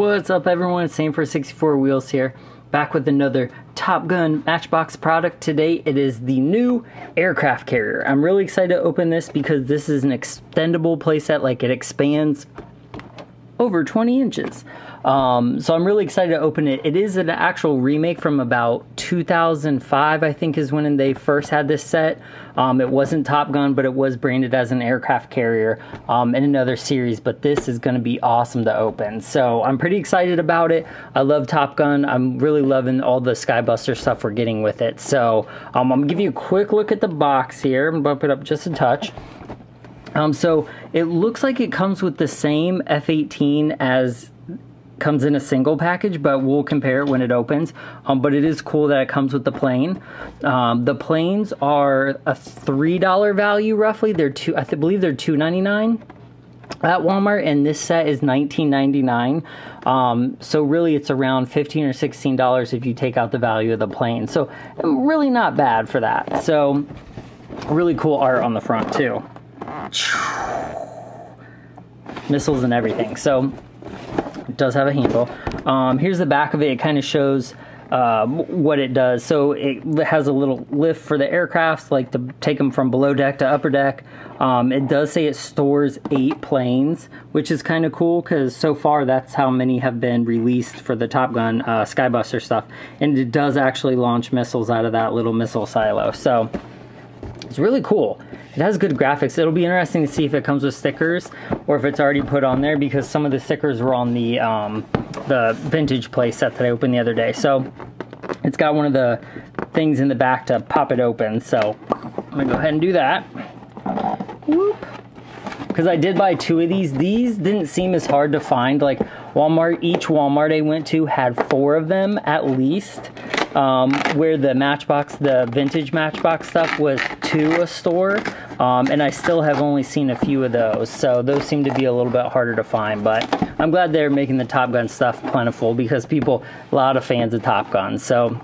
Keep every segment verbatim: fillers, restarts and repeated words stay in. What's up everyone, it's Sam for sixty-four Wheels here, back with another Top Gun Matchbox product. Today it is the new aircraft carrier. I'm really excited to open this because this is an extendable playset, like it expands over twenty inches. Um, so I'm really excited to open it. It is an actual remake from about two thousand five, I think, is when they first had this set. Um, it wasn't Top Gun, but it was branded as an aircraft carrier um, in another series, but this is gonna be awesome to open. So I'm pretty excited about it. I love Top Gun. I'm really loving all the Skybuster stuff we're getting with it. So um, I'm gonna give you a quick look at the box here. I'm gonna bump it up just a touch. Um, so it looks like it comes with the same F eighteen as comes in a single package, but we'll compare it when it opens. Um, but it is cool that it comes with the plane. Um, the planes are a three dollar value roughly. They're two, I th believe they're two ninety-nine at Walmart, and this set is nineteen ninety-nine. Um, so really it's around fifteen or sixteen dollars if you take out the value of the plane. So really not bad for that. So really cool art on the front too. Missiles and everything. So it does have a handle. Um, here's the back of it. It kind of shows uh, what it does. So it has a little lift for the aircrafts, like to take them from below deck to upper deck. Um, it does say it stores eight planes, which is kind of cool because so far that's how many have been released for the Top Gun uh, Skybuster stuff. And it does actually launch missiles out of that little missile silo. So it's really cool. It has good graphics. It'll be interesting to see if it comes with stickers or if it's already put on there, because some of the stickers were on the um, the vintage play set that I opened the other day. So it's got one of the things in the back to pop it open. So I'm gonna go ahead and do that. Whoop. Because I did buy two of these. These didn't seem as hard to find. Like Walmart, each Walmart I went to had four of them at least. Um, where the Matchbox, the vintage Matchbox stuff was to a store. Um, and I still have only seen a few of those. So those seem to be a little bit harder to find. But I'm glad they're making the Top Gun stuff plentiful, because people, a lot of fans of Top Gun. So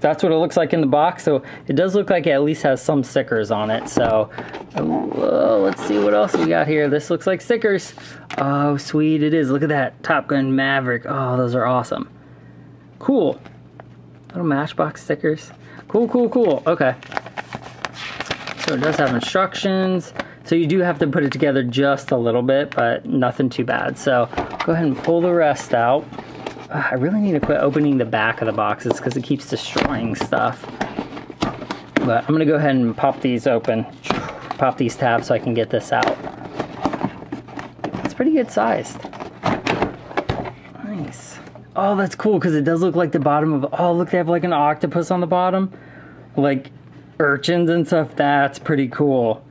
that's what it looks like in the box. So it does look like it at least has some stickers on it. So whoa, let's see what else we got here. This looks like stickers. Oh, sweet it is. Look at that. Top Gun Maverick. Oh, those are awesome. Cool. Little Matchbox stickers. Cool, cool, cool. Okay. So it does have instructions. So you do have to put it together just a little bit, but nothing too bad. So go ahead and pull the rest out. Uh, I really need to quit opening the back of the boxes because it keeps destroying stuff. But I'm going to go ahead and pop these open. Pop these tabs so I can get this out. It's pretty good sized. Nice. Oh, that's cool, because it does look like the bottom of... Oh, look, they have like an octopus on the bottom. Like urchins and stuff. That's pretty cool.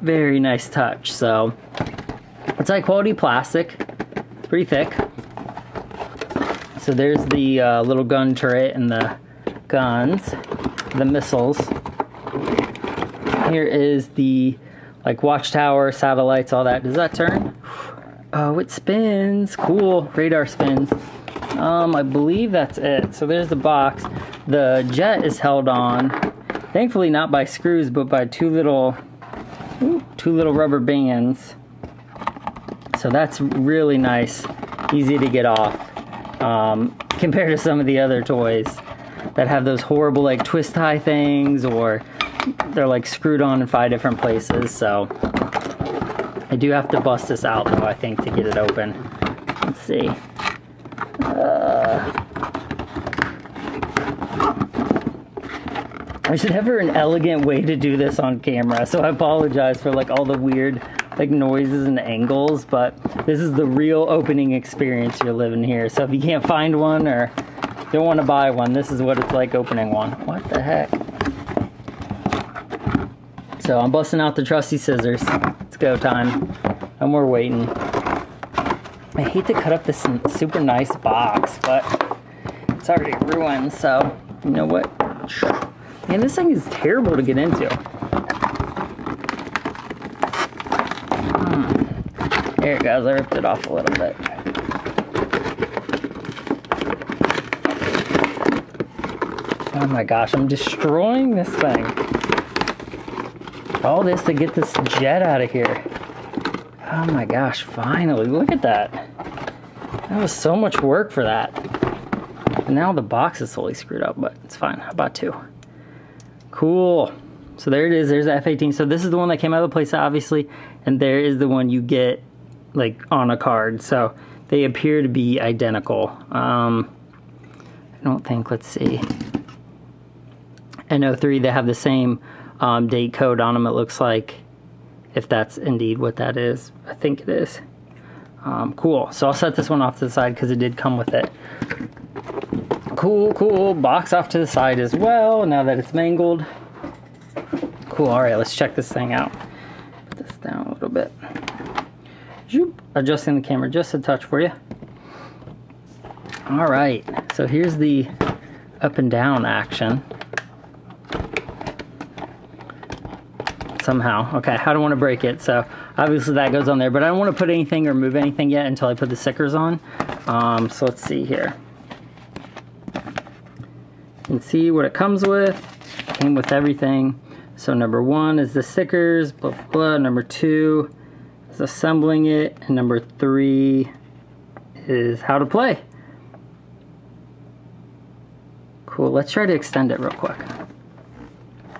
Very nice touch. So it's high quality plastic. Pretty thick. So there's the uh, little gun turret and the guns. The missiles. Here is the like watchtower, satellites, all that. Does that turn? Oh, it spins. Cool. Radar spins. Um, I believe that's it. So there's the box. The jet is held on, thankfully not by screws, but by two little, ooh, two little rubber bands. So that's really nice. Easy to get off um, compared to some of the other toys that have those horrible like twist tie things, or they're like screwed on in five different places. So I do have to bust this out though, I think, to get it open. Let's see. Uh, there's never an elegant way to do this on camera, so I apologize for like all the weird like noises and angles, but this is the real opening experience you're living here. So if you can't find one or don't want to buy one, this is what it's like opening one. What the heck? So I'm busting out the trusty scissors. It's go time. No more waiting. I hate to cut up this super nice box, but it's already ruined, so you know what? Man, this thing is terrible to get into. Hmm. There it goes. I ripped it off a little bit. Oh my gosh, I'm destroying this thing. All this to get this jet out of here. Oh my gosh, finally, look at that. That was so much work for that. And now the box is totally screwed up, but it's fine. How about two? Cool. So there it is, there's the F eighteen. So this is the one that came out of the playset, obviously, and there is the one you get like on a card. So they appear to be identical. Um, I don't think, let's see. N oh three, they have the same um, date code on them, it looks like, if that's indeed what that is. I think it is. Um, cool, so I'll set this one off to the side because it did come with it. Cool, cool, box off to the side as well, now that it's mangled. Cool, all right, let's check this thing out. Put this down a little bit. Zoop. Adjusting the camera just a touch for you. All right, so here's the up and down action. Somehow, okay, I don't want to break it, so obviously that goes on there, but I don't want to put anything or move anything yet until I put the stickers on. Um, so let's see here. You can see what it comes with. Came with everything. So number one is the stickers, blah, blah, blah. Number two is assembling it. And number three is how to play. Cool, let's try to extend it real quick.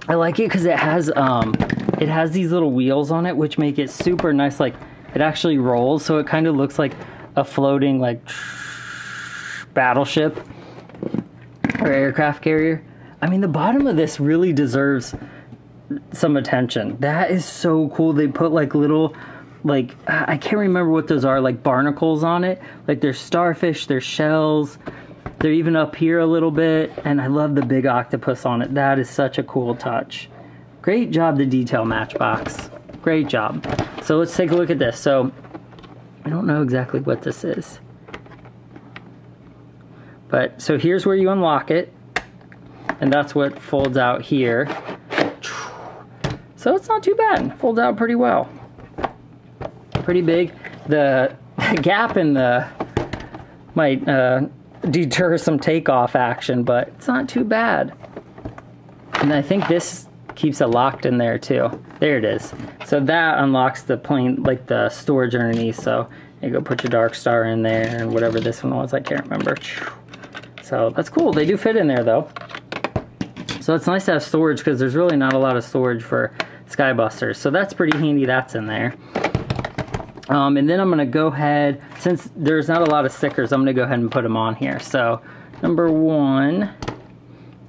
I like it because it has um, it has these little wheels on it, which make it super nice. Like, it actually rolls, so it kind of looks like a floating, like, battleship or aircraft carrier. I mean, the bottom of this really deserves some attention. That is so cool. They put like little, like, I can't remember what those are, like barnacles on it. Like, they're starfish, they're shells, they're even up here a little bit, and I love the big octopus on it. That is such a cool touch. Great job to detail, Matchbox. Great job. So let's take a look at this. So I don't know exactly what this is, but so here's where you unlock it, and that's what folds out here. So it's not too bad. Folds out pretty well. Pretty big. The gap in the might uh, deter some takeoff action, but it's not too bad. And I think this keeps it locked in there too. There it is. So that unlocks the plane, like the storage underneath. So you go put your Dark Star in there and whatever this one was, I can't remember. So that's cool. They do fit in there though. So it's nice to have storage because there's really not a lot of storage for Skybusters. So that's pretty handy, that's in there. Um, and then I'm gonna go ahead, since there's not a lot of stickers, I'm gonna go ahead and put them on here. So number one,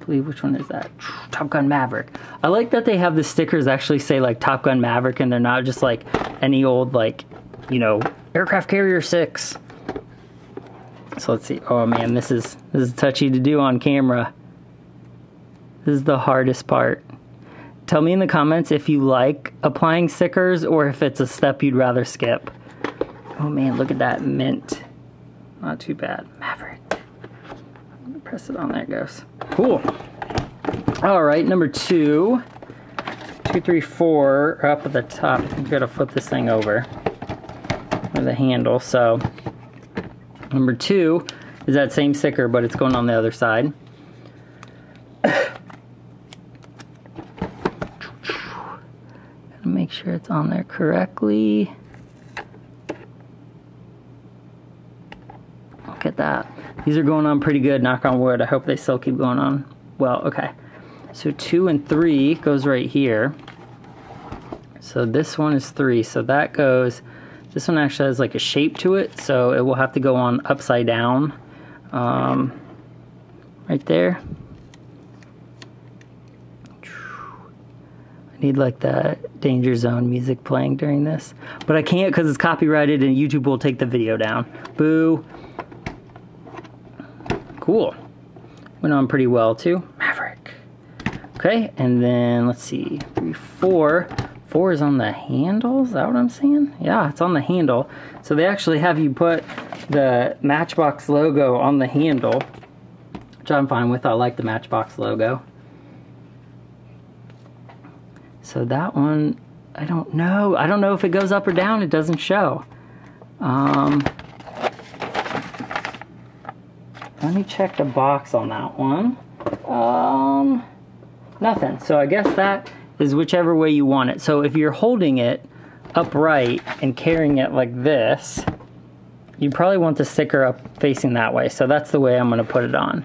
I believe, which one is that? Top Gun Maverick. I like that they have the stickers actually say like Top Gun Maverick and they're not just like any old, like, you know, aircraft carrier six. So let's see, oh man, this is, this is touchy to do on camera. This is the hardest part. Tell me in the comments if you like applying stickers or if it's a step you'd rather skip. Oh man, look at that mint. Not too bad. Maverick. I'm gonna press it on, there it goes. Cool. All right, number two. Two, three, four are up at the top. You gotta flip this thing over with the handle. So number two is that same sticker, but it's going on the other side. Make sure it's on there correctly. Look at that. These are going on pretty good, knock on wood. I hope they still keep going on well. Okay, so two and three goes right here. So this one is three, so that goes, this one actually has like a shape to it, so it will have to go on upside down, um, right there. Need like the Danger Zone music playing during this, but I can't because it's copyrighted and YouTube will take the video down. Boo. Cool. Went on pretty well too. Maverick. Okay, and then let's see. Three, four. Four is on the handle. Is that what I'm saying? Yeah, it's on the handle. So they actually have you put the Matchbox logo on the handle, which I'm fine with. I like the Matchbox logo. So that one, I don't know. I don't know if it goes up or down. It doesn't show. Um, let me check the box on that one. Um, nothing. So I guess that is whichever way you want it. So if you're holding it upright and carrying it like this, you probably want the sticker up facing that way. So that's the way I'm going to put it on.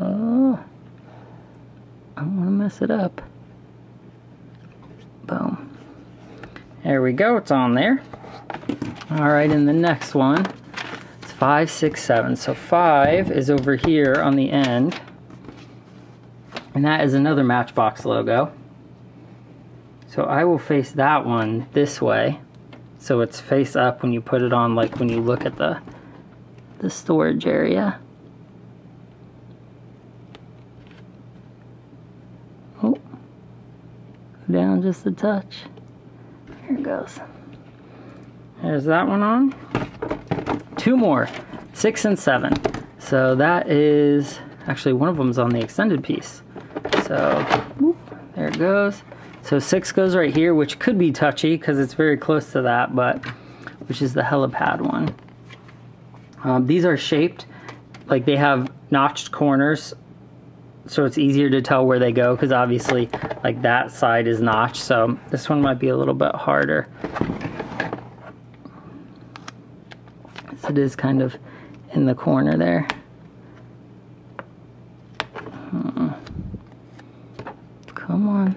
Oh, I don't want to mess it up. Boom. There we go. It's on there. All right, and the next one, it's five, six, seven. So five is over here on the end, and that is another Matchbox logo. So I will face that one this way, so it's face up when you put it on, like when you look at the the storage area. Oh, down just a touch. There it goes. There's that one on. Two more, six and seven. So that is, actually one of them's on the extended piece. So whoop, there it goes. So six goes right here, which could be touchy because it's very close to that, but which is the helipad one. Um, these are shaped, like they have notched corners, so it's easier to tell where they go because obviously like that side is notched, so this one might be a little bit harder. It is kind of in the corner there. Hmm. Come on.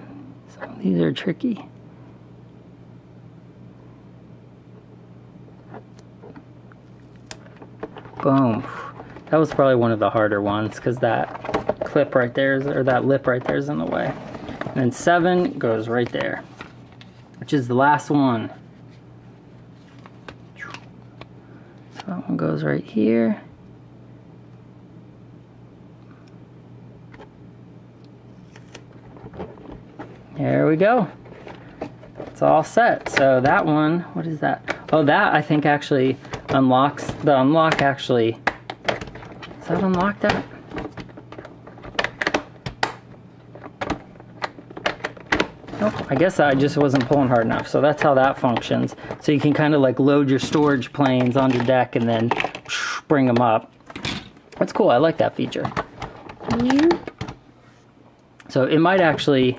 Some of these are tricky. Boom. That was probably one of the harder ones because that clip right there is, or that lip right there is in the way. And then seven goes right there, which is the last one. That one goes right here. There we go. It's all set. So that one, what is that? Oh, that I think actually unlocks, the unlock actually, does that unlock that? Nope, I guess I just wasn't pulling hard enough. So that's how that functions. So you can kind of like load your storage planes onto deck and then bring them up. That's cool, I like that feature. So it might actually,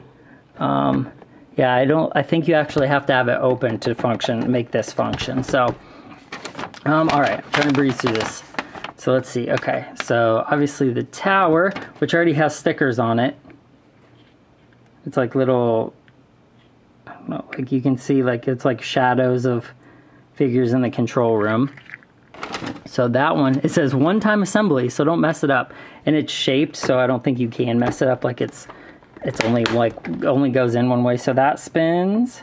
um, yeah, I don't, I think you actually have to have it open to function, make this function. So, um, all right, I'm trying to breeze through this. So let's see, okay. So obviously the tower, which already has stickers on it. It's like little, well, like you can see, like it's like shadows of figures in the control room. So that one, it says one-time assembly, so don't mess it up. And it's shaped, so I don't think you can mess it up. Like it's, it's only like only goes in one way. So that spins,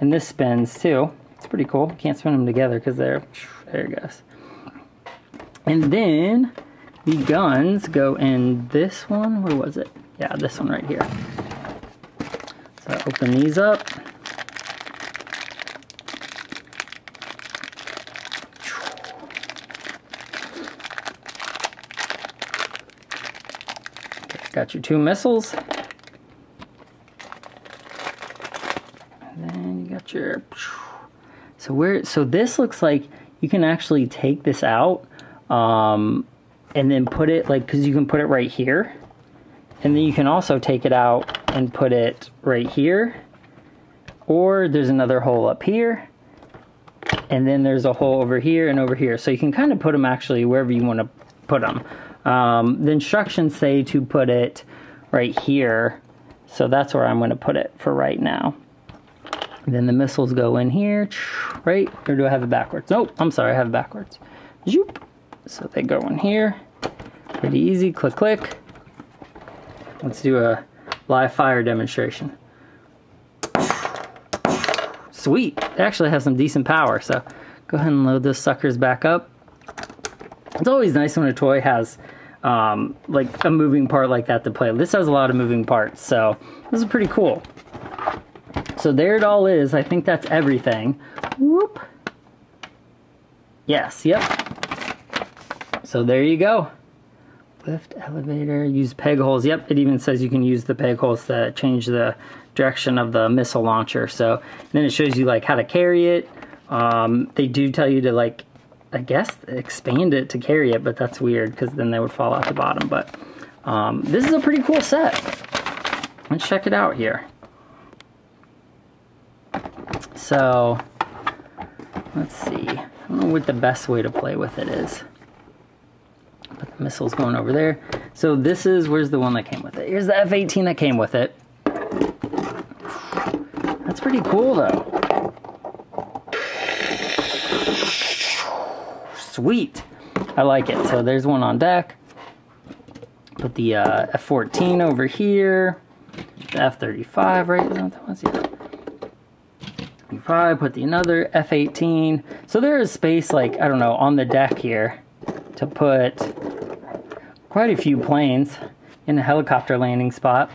and this spins too. It's pretty cool. Can't spin them together because they're there it goes. And then the guns go in this one. Where was it? Yeah, this one right here. So open these up. Got your two missiles. And then you got your, so where, so this looks like you can actually take this out um, and then put it like, cause you can put it right here. And then you can also take it out and put it right here, or there's another hole up here, and then there's a hole over here and over here. So you can kind of put them actually wherever you want to put them. Um, the instructions say to put it right here, so that's where I'm going to put it for right now. And then the missiles go in here, right? Or do I have it backwards? Nope, I'm sorry, I have it backwards. Zoop. So they go in here, pretty easy, click, click. Let's do a live fire demonstration. Sweet, it actually has some decent power, so go ahead and load those suckers back up. It's always nice when a toy has um, like a moving part like that to play. This has a lot of moving parts, so this is pretty cool. So there it all is, I think that's everything. Whoop. Yes, yep. So there you go. Lift, elevator, use peg holes. Yep, it even says you can use the peg holes to change the direction of the missile launcher. So then it shows you like how to carry it. Um, they do tell you to like, I guess, expand it to carry it, but that's weird because then they would fall out the bottom. But Um, this is a pretty cool set. Let's check it out here. So, let's see. I don't know what the best way to play with it is. But the missile's going over there. So this is, where's the one that came with it? Here's the F eighteen that came with it. That's pretty cool though. Sweet. I like it. So there's one on deck. Put the uh, F fourteen over here. The F thirty-five right there. Let's see. F thirty-five, put the another F eighteen. So there is space, like, I don't know, on the deck here to put quite a few planes in a helicopter landing spot.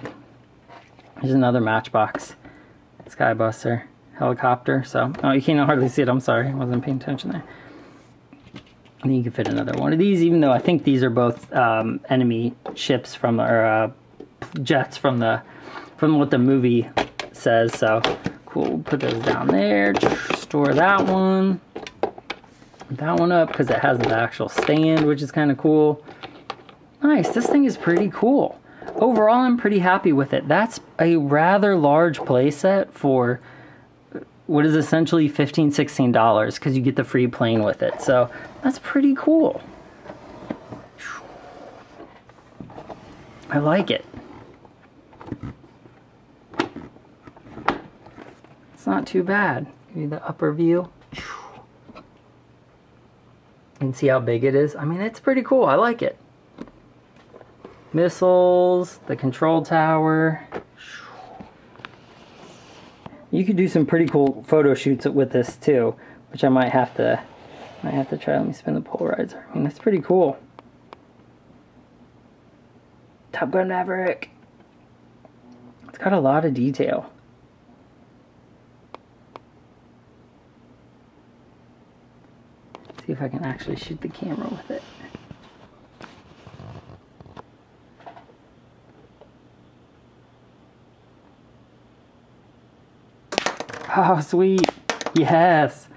There's another Matchbox. Skybuster helicopter. So, oh, you can't hardly see it. I'm sorry. I wasn't paying attention there. And then you can fit another one of these, even though I think these are both um, enemy ships from, or uh, jets from the, from what the movie says. So, cool. Put those down there. Store that one. Put that one up because it has the actual stand, which is kind of cool. Nice. This thing is pretty cool. Overall, I'm pretty happy with it. That's a rather large playset for what is essentially fifteen dollars, sixteen dollars because you get the free plane with it. So that's pretty cool. I like it. It's not too bad. Give you the upper view. You can see how big it is. I mean, it's pretty cool. I like it. Missiles, the control tower. You could do some pretty cool photo shoots with this too, which I might have to might have to try. Let me spin the polarizer. I mean, that's pretty cool. Top Gun Maverick. It's got a lot of detail. Let's see if I can actually shoot the camera with it. Oh, sweet. Yes.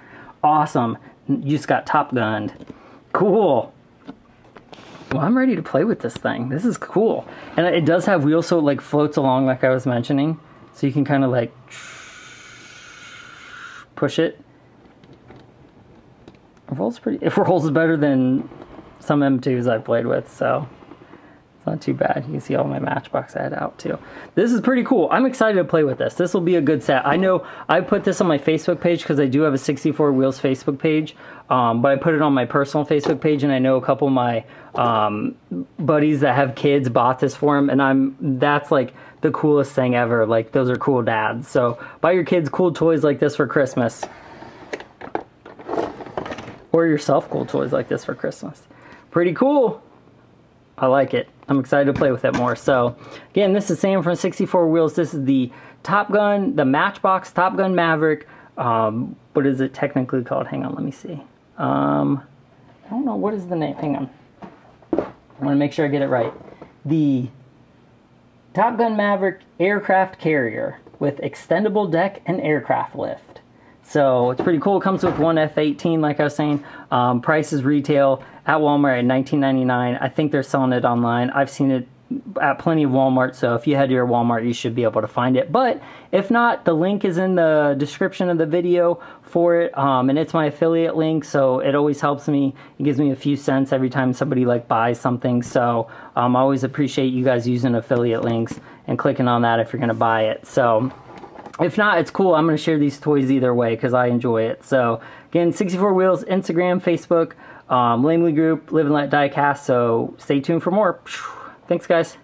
Awesome. You just got Top Gunned. Cool. Well, I'm ready to play with this thing. This is cool. And it does have wheels, so it like floats along like I was mentioning. So you can kind of like push it. It rolls pretty, it rolls better than some M twos I've played with, so it's not too bad. You can see all my Matchbox I had out too. This is pretty cool. I'm excited to play with this. This will be a good set. I know I put this on my Facebook page because I do have a sixty-four Wheels Facebook page. Um, but I put it on my personal Facebook page, and I know a couple of my um, buddies that have kids bought this for them. And I'm that's like the coolest thing ever. Like, those are cool dads. So buy your kids cool toys like this for Christmas. Or yourself cool toys like this for Christmas. Pretty cool. I like it. I'm excited to play with it more. So, again, this is Sam from sixty-four Wheels. This is the Top Gun, the Matchbox Top Gun Maverick. Um, what is it technically called? Hang on, let me see. Um, I don't know. What is the name? Hang on. I want to make sure I get it right. The Top Gun Maverick Aircraft Carrier with extendable deck and aircraft lift. So, it's pretty cool. It comes with one F eighteen, like I was saying. Um, price is retail at Walmart at nineteen ninety-nine dollars. I think they're selling it online. I've seen it at plenty of Walmart, so if you head to your Walmart, you should be able to find it. But if not, the link is in the description of the video for it, um, and it's my affiliate link, so it always helps me. It gives me a few cents every time somebody like buys something, so um, I always appreciate you guys using affiliate links and clicking on that if you're going to buy it. So if not, it's cool. I'm going to share these toys either way because I enjoy it. So again, sixty-four Wheels, Instagram, Facebook, um, Lamley Group, Live and Let Diecast. So stay tuned for more. Thanks, guys.